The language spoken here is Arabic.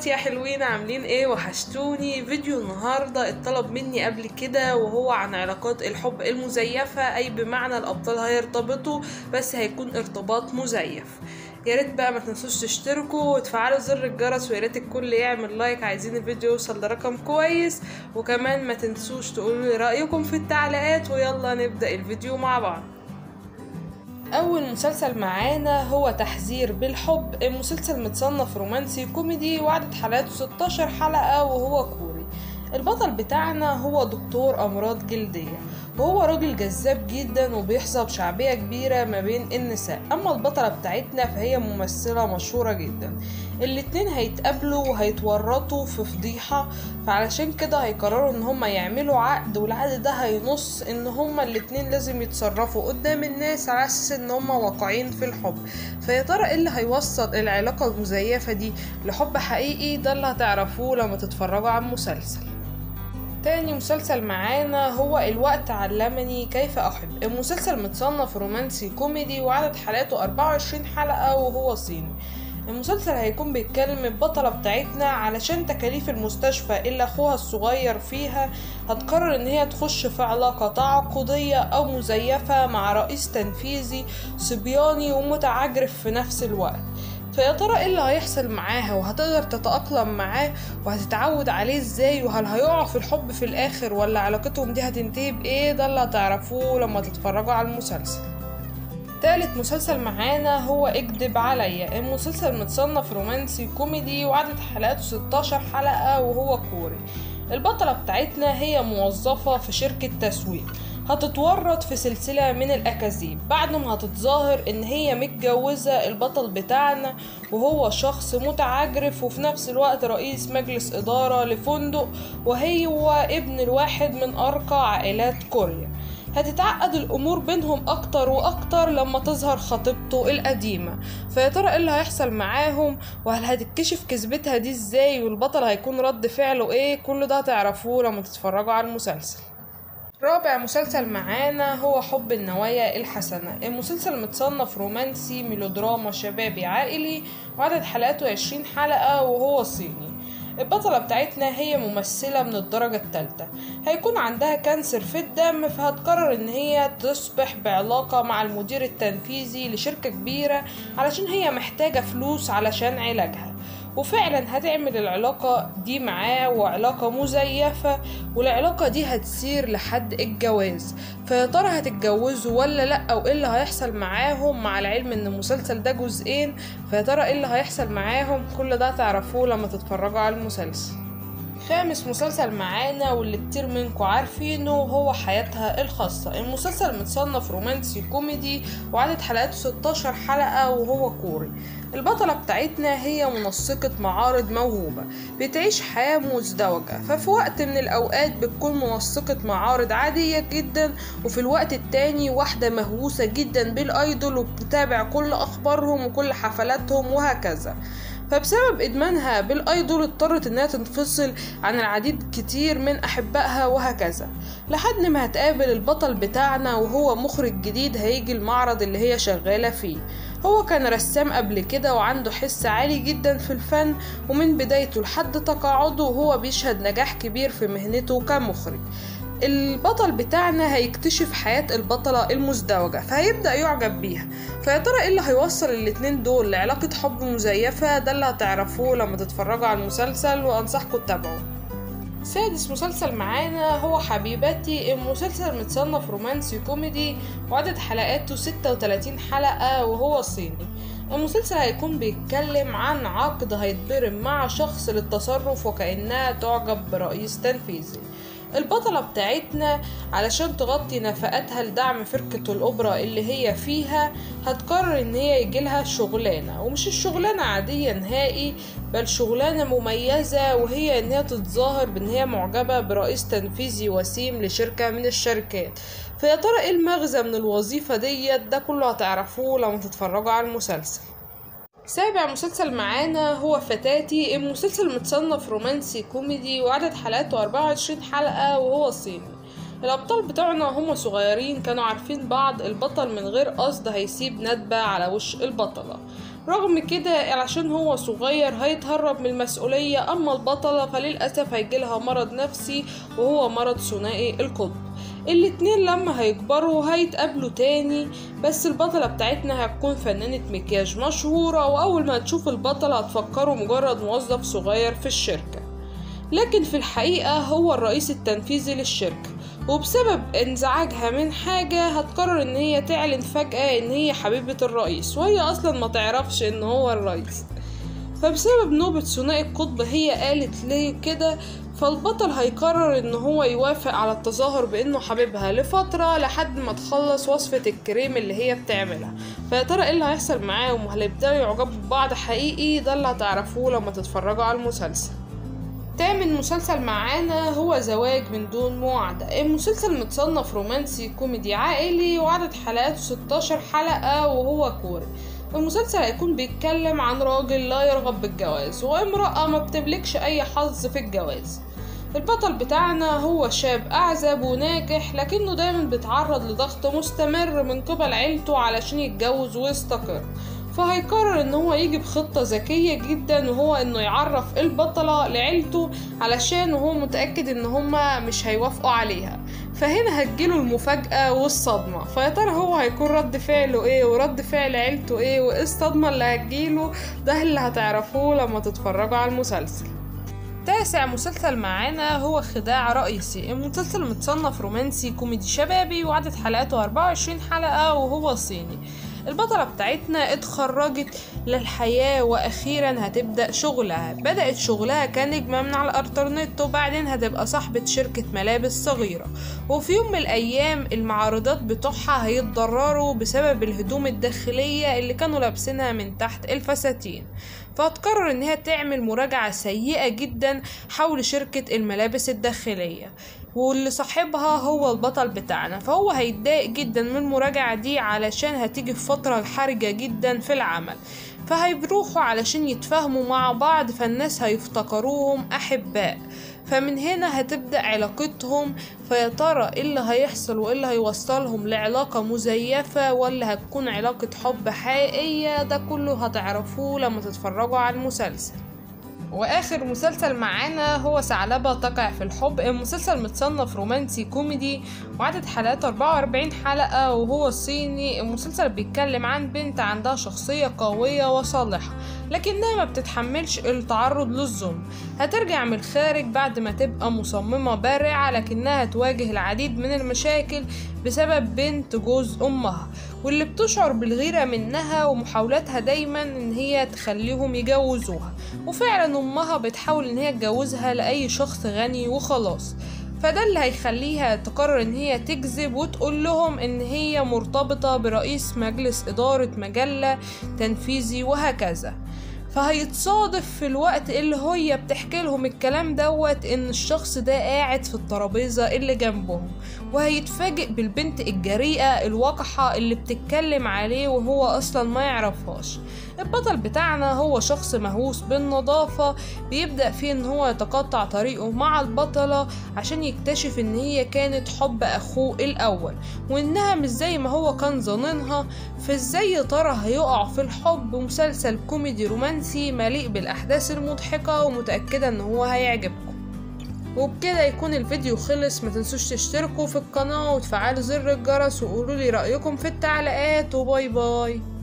وات يا حلوين، عاملين ايه؟ وحشتوني. فيديو النهارده اتطلب مني قبل كده، وهو عن علاقات الحب المزيفه، اي بمعنى الابطال هيرتبطوا بس هيكون ارتباط مزيف. يا ريت بقى ما تنسوش تشتركوا وتفعلوا زر الجرس، ويا ريت الكل يعمل لايك، عايزين الفيديو يوصل لرقم كويس، وكمان ما تنسوش تقولوا لي رايكم في التعليقات. ويلا نبدا الفيديو مع بعض. اول مسلسل معانا هو تحذير بالحب. المسلسل متصنف رومانسي كوميدي وعدد حلقاته 16 حلقة، وهو كوري. البطل بتاعنا هو دكتور امراض جلدية، وهو راجل جذاب جدا وبيحظى بشعبية كبيرة ما بين النساء. اما البطلة بتاعتنا فهي ممثلة مشهورة جدا. الاتنين هيتقابلوا وهيتورطوا في فضيحة، فعلشان كده هيقرروا ان هما يعملوا عقد، والعقد ده هينص ان هما الاتنين لازم يتصرفوا قدام الناس على اساس ان هما واقعين في الحب. فيا ترى ايه اللي هيوصل العلاقة المزيفة دي لحب حقيقي؟ ده اللي هتعرفوه لما تتفرجوا على المسلسل. تاني مسلسل معانا هو الوقت علمني كيف احب. المسلسل متصنف رومانسي كوميدي وعدد حلقاته 24 حلقة، وهو صيني. المسلسل هيكون بيتكلم البطلة بتاعتنا علشان تكاليف المستشفى اللي اخوها الصغير فيها، هتقرر ان هي تخش في علاقة تعاقدية او مزيفة مع رئيس تنفيذي صبياني ومتعجرف في نفس الوقت. فيا ترى ايه اللي هيحصل معاها، وهتقدر تتأقلم معاه، وهتتعود عليه ازاي، وهل هيقعوا في الحب في الاخر، ولا علاقتهم دي هتنتهي بايه؟ ده اللي هتعرفوه لما تتفرجوا على المسلسل. تالت مسلسل معانا هو اكدب عليا. المسلسل متصنف رومانسي كوميدي وعدد حلقاته 16 حلقة، وهو كوري. البطلة بتاعتنا هي موظفة في شركة تسويق، هتتورط في سلسلة من الاكاذيب بعد ما هتتظاهر ان هي متجوزة البطل بتاعنا، وهو شخص متعجرف وفي نفس الوقت رئيس مجلس ادارة لفندق، وهو ابن الواحد من ارقى عائلات كوريا. هتتعقد الامور بينهم اكتر واكتر لما تظهر خطيبته القديمه. فيا ترى ايه اللي هيحصل معاهم، وهل هتتكشف كذبتها دي ازاي، والبطل هيكون رد فعله ايه؟ كل ده هتعرفوه لما تتفرجوا على المسلسل. رابع مسلسل معانا هو حب النوايا الحسنة. المسلسل متصنف رومانسي ميلودراما شبابي عائلي وعدد حلقاته 20 حلقة، وهو صيني. البطلة بتاعتنا هي ممثلة من الدرجة الثالثة، هيكون عندها كانسر في الدم، فهتقرر ان هي تصبح بعلاقة مع المدير التنفيذي لشركة كبيرة علشان هي محتاجة فلوس علشان علاجها، وفعلا هتعمل العلاقة دي معاه، وعلاقة مزيفة، والعلاقة دي هتسير لحد الجواز. فيا ترى هتتجوزوا ولا لأ، وايه اللي هيحصل معاهم، مع العلم ان المسلسل ده جزئين. فيا ترى ايه اللي هيحصل معاهم، كل ده تعرفوه لما تتفرجوا على المسلسل. خامس مسلسل معانا واللي كتير منكم عارفينه هو حياتها الخاصة. المسلسل متصنف رومانسي كوميدي وعدد حلقاته 16 حلقة، وهو كوري. البطلة بتاعتنا هي منسقة معارض موهوبة، بتعيش حياة مزدوجة. ففي وقت من الأوقات بتكون منسقة معارض عادية جدا، وفي الوقت التاني واحدة مهووسة جدا بالأيدول وبتتابع كل أخبارهم وكل حفلاتهم وهكذا. فبسبب ادمانها بالايدول اضطرت انها تنفصل عن العديد كتير من احبائها وهكذا، لحد ما هتقابل البطل بتاعنا، وهو مخرج جديد هيجي المعرض اللي هي شغالة فيه. هو كان رسام قبل كده وعنده حس عالي جدا في الفن، ومن بدايته لحد تقاعده هو بيشهد نجاح كبير في مهنته كمخرج. البطل بتاعنا هيكتشف حياة البطلة المزدوجة، فهيبدأ يعجب بيها. فيا ترى ايه اللي هيوصل الاتنين دول لعلاقة حب مزيفة؟ ده اللي هتعرفوه لما تتفرجوا على المسلسل، وانصحكم تتابعوه. سادس مسلسل معانا هو حبيبتي. المسلسل متصنف رومانسي كوميدي وعدد حلقاته 36 حلقة، وهو صيني. المسلسل هيكون بيتكلم عن عقد هيتضرب مع شخص للتصرف وكأنها تعجب برئيس تنفيذي. البطلة بتاعتنا علشان تغطي نفقاتها لدعم فرقة الأوبرا اللي هي فيها، هتقرر ان هي يجيلها شغلانة، ومش الشغلانة عادية نهائي، بل شغلانة مميزة، وهي ان هي تتظاهر بان هي معجبة برئيس تنفيذي وسيم لشركة من الشركات. فيا ترى ايه المغزى من الوظيفة ديت؟ ده كله هتعرفوه لما تتفرجوا على المسلسل. سابع مسلسل معانا هو فتاتي. المسلسل متصنف رومانسي كوميدي وعدد حلقاته 24 حلقة، وهو صيني. الابطال بتوعنا هما صغيرين كانوا عارفين بعض، البطل من غير قصد هيسيب ندبة على وش البطلة، رغم كده علشان هو صغير هيتهرب من المسؤولية. أما البطلة فللأسف هيجيلها مرض نفسي وهو مرض ثنائي القطب. الاتنين لما هيكبروا هيتقابلوا تاني، بس البطلة بتاعتنا هتكون فنانة مكياج مشهورة، وأول ما تشوف البطلة هتفكره مجرد موظف صغير في الشركة، لكن في الحقيقة هو الرئيس التنفيذي للشركة. وبسبب انزعاجها من حاجة هتقرر ان هي تعلن فجأة ان هي حبيبة الرئيس، وهي اصلا ما تعرفش ان هو الرئيس. فبسبب نوبة ثنائي القطب هي قالت ليه كده، فالبطل هيقرر ان هو يوافق على التظاهر بانه حبيبها لفترة لحد ما تخلص وصفة الكريم اللي هي بتعملها. فيا ترى ايه اللي هيحصل معاهم وهيبدأوا يعجبوا ببعض حقيقي؟ ده اللي هتعرفوه لما تتفرجوا على المسلسل. تامن مسلسل معانا هو زواج من دون موعدة. المسلسل متصنف رومانسي كوميدي عائلي، وعدد حلقاته 16 حلقة، وهو كوري. المسلسل هيكون بيتكلم عن راجل لا يرغب بالجواز وامرأة ما بتملكش اي حظ في الجواز. البطل بتاعنا هو شاب اعزب وناجح، لكنه دايما بيتعرض لضغط مستمر من قبل عيلته علشان يتجوز ويستقر. فهيقرر ان هو يجي بخطة ذكية جدا، وهو انه يعرف البطلة لعيلته علشان وهو متأكد ان هما مش هيوافقوا عليها. فهنا هتجيله المفاجأة والصدمة. فيا ترى هو هيكون رد فعله ايه، ورد فعل عيلته ايه، وايه الصدمة اللي هتجيله؟ ده اللي هتعرفوه لما تتفرجوا على المسلسل. تاسع مسلسل معانا هو خداع رئيسي. المسلسل متصنف رومانسي كوميدي شبابي، وعدد حلقاته 24 حلقة، وهو صيني. البطلة بتاعتنا اتخرجت للحياة واخيرا هتبدأ شغلها. بدأت شغلها كنجمة من على الانترنت، وبعدين هتبقى صاحبة شركة ملابس صغيرة. وفي يوم من الايام المعارضات بتوعها هيتضرروا بسبب الهدوم الداخلية اللي كانوا لابسينها من تحت الفساتين. فهتقرر انها تعمل مراجعة سيئة جدا حول شركة الملابس الداخلية، واللي صاحبها هو البطل بتاعنا. فهو هيتضايق جدا من المراجعة دي علشان هتيجي في فترة حرجة جدا في العمل. فهيروحوا علشان يتفاهموا مع بعض، فالناس هيفتكروهم أحباء، فمن هنا هتبدأ علاقتهم. فيا ترى ايه اللي هيحصل وايه اللي هيوصلهم لعلاقة مزيفة، ولا هتكون علاقة حب حقيقية؟ ده كله هتعرفوه لما تتفرجوا على المسلسل. واخر مسلسل معانا هو ثعلبة تقع في الحب. المسلسل متصنف رومانسي كوميدي، وعدد حلقاته 44 حلقة، وهو صيني. المسلسل بيتكلم عن بنت عندها شخصية قوية وصالحة، لكنها ما بتتحملش التعرض للظلم. هترجع من الخارج بعد ما تبقى مصممة بارعة، لكنها تواجه العديد من المشاكل بسبب بنت جوز امها، واللي بتشعر بالغيرة منها ومحاولاتها دايما ان هي تخليهم يجوزوها. وفعلا امها بتحاول ان هي تجوزها لاي شخص غني وخلاص. فده اللي هيخليها تقرر ان هي تكذب وتقول لهم ان هي مرتبطة برئيس مجلس ادارة مجلة تنفيذي وهكذا. فهيتصادف في الوقت اللي هي بتحكي لهم الكلام دوت ان الشخص ده قاعد في الترابيزة اللي جنبهم، وهيتفاجئ بالبنت الجريئة الوقحة اللي بتتكلم عليه وهو اصلا ما يعرفهاش. البطل بتاعنا هو شخص مهووس بالنظافة، بيبدأ فيه ان هو يتقطع طريقه مع البطلة عشان يكتشف ان هي كانت حب اخوه الاول، وانها مش زي ما هو كان ظننها. فازاي ترى هيقع في الحب؟ مسلسل كوميدي رومانسي مليء بالاحداث المضحكة، ومتأكدة ان هو هيعجبكم. وبكده يكون الفيديو خلص. ما تنسوش تشتركوا في القناة وتفعلوا زر الجرس، وقولوا لي رأيكم في التعليقات، وباي باي.